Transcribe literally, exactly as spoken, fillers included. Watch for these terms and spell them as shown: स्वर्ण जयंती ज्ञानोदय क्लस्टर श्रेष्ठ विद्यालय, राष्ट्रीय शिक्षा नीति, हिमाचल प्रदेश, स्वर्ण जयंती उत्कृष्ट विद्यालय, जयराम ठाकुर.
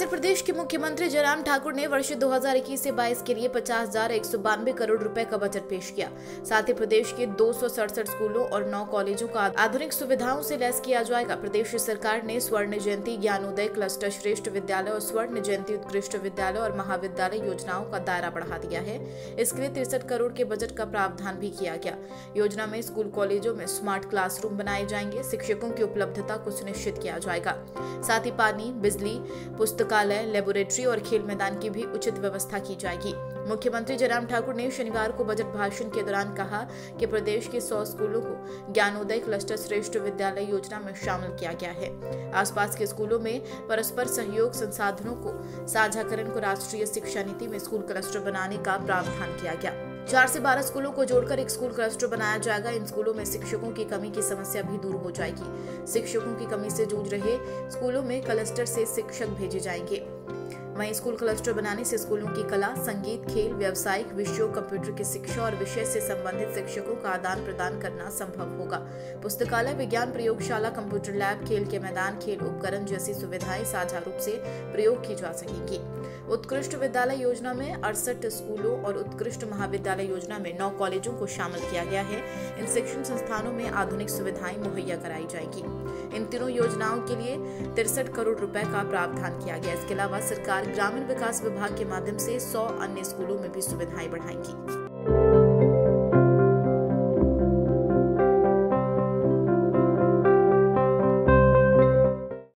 हिमाचल प्रदेश के मुख्यमंत्री जयराम ठाकुर ने वर्ष दो हज़ार इक्कीस से बाईस के लिए पचास हजार एक सौ बानवे करोड़ रुपए का बजट पेश किया। साथ ही प्रदेश के दो सौ सड़सठ स्कूलों और नौ कॉलेजों का आधुनिक सुविधाओं से लैस किया जाएगा। प्रदेश सरकार ने स्वर्ण जयंती ज्ञानोदय क्लस्टर श्रेष्ठ विद्यालय और स्वर्ण जयंती उत्कृष्ट विद्यालय और महाविद्यालय योजनाओं का दायरा बढ़ा दिया है। इसके लिए तिरसठ करोड़ के बजट का प्रावधान भी किया गया। योजना में स्कूल कॉलेजों में स्मार्ट क्लासरूम बनाए जाएंगे, शिक्षकों की उपलब्धता को सुनिश्चित किया जाएगा। साथ ही पानी, बिजली, पुस्तकालय, लेबोरेटरी और खेल मैदान की भी उचित व्यवस्था की जाएगी। मुख्यमंत्री जयराम ठाकुर ने शनिवार को बजट भाषण के दौरान कहा कि प्रदेश के सौ स्कूलों को ज्ञानोदय क्लस्टर श्रेष्ठ विद्यालय योजना में शामिल किया गया है। आसपास के स्कूलों में परस्पर सहयोग, संसाधनों को साझाकरण को राष्ट्रीय शिक्षा नीति में स्कूल क्लस्टर बनाने का प्रावधान किया गया। चार से बारह स्कूलों को जोड़कर एक स्कूल क्लस्टर बनाया जाएगा। इन स्कूलों में शिक्षकों की कमी की समस्या भी दूर हो जाएगी। शिक्षकों की कमी से जूझ रहे स्कूलों में क्लस्टर से शिक्षक भेजे जाएंगे। वहीं स्कूल क्लस्टर बनाने से स्कूलों की कला, संगीत, खेल, व्यावसायिक विषयों, कंप्यूटर की शिक्षा और विषय से संबंधित शिक्षकों का आदान प्रदान करना संभव होगा। पुस्तकालय, विज्ञान प्रयोगशाला, कंप्यूटर लैब, खेल के मैदान, खेल उपकरण जैसी सुविधाएं साझा रूप से प्रयोग की जा सकेंगी। उत्कृष्ट विद्यालय योजना में अड़सठ स्कूलों और उत्कृष्ट महाविद्यालय योजना में नौ कॉलेजों को शामिल किया गया है। इन शिक्षण संस्थानों में आधुनिक सुविधाएं मुहैया कराई जाएगी। इन तीनों योजनाओं के लिए तिरसठ करोड़ रुपए का प्रावधान किया गया। इसके अलावा सरकार ग्रामीण विकास विभाग के माध्यम से सौ अन्य स्कूलों में भी सुविधाएं बढ़ाएंगी।